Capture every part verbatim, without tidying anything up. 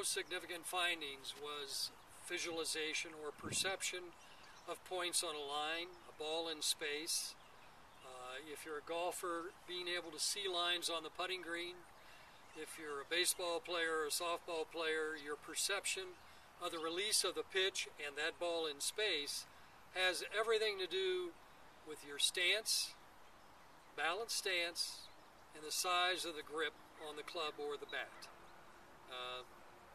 most significant findings was visualization or perception of points on a line, a ball in space. Uh, if you're a golfer, being able to see lines on the putting green. If you're a baseball player or a softball player, your perception of the release of the pitch and that ball in space has everything to do with your stance, balanced stance, and the size of the grip on the club or the bat. Uh,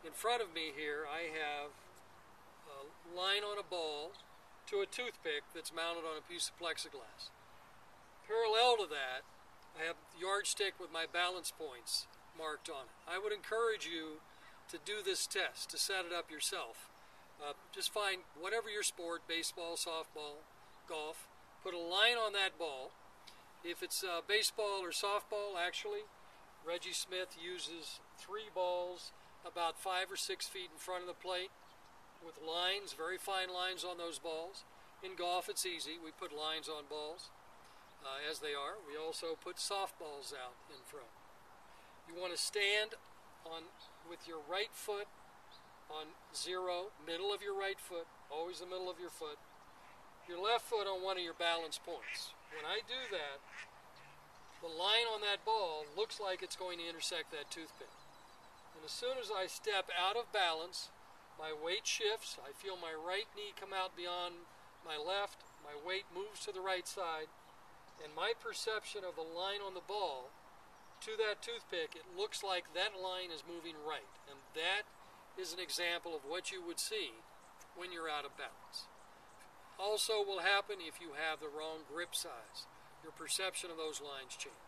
in front of me here, I have a line on a ball to a toothpick that's mounted on a piece of plexiglass. Parallel to that, I have a yardstick with my balance points marked on it. I would encourage you to do this test, to set it up yourself. Uh, just find whatever your sport, baseball, softball, golf, put a line on that ball. If it's uh, baseball or softball, actually, Reggie Smith uses three balls about five or six feet in front of the plate with lines, very fine lines on those balls. In golf, it's easy. We put lines on balls uh, as they are. We also put softballs out in front. You want to stand on with your right foot on zero, middle of your right foot, always the middle of your foot, your left foot on one of your balance points. When I do that, the line on that ball looks like it's going to intersect that toothpick. And as soon as I step out of balance, my weight shifts, I feel my right knee come out beyond my left, my weight moves to the right side, and my perception of the line on the ball to that toothpick, it looks like that line is moving right. And that is an example of what you would see when you're out of balance. Also will happen if you have the wrong grip size. Your perception of those lines change.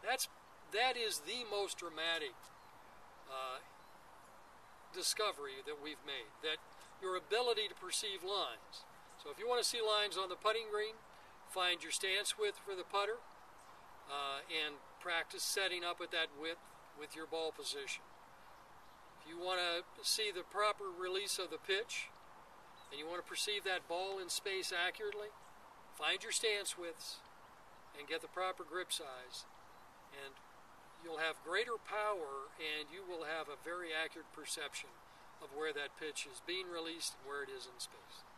That's, that is the most dramatic uh, discovery that we've made, that your ability to perceive lines. So if you want to see lines on the putting green, find your stance width for the putter, Uh, and practice setting up at that width with your ball position. If you want to see the proper release of the pitch and you want to perceive that ball in space accurately, find your stance widths and get the proper grip size, and you'll have greater power and you will have a very accurate perception of where that pitch is being released and where it is in space.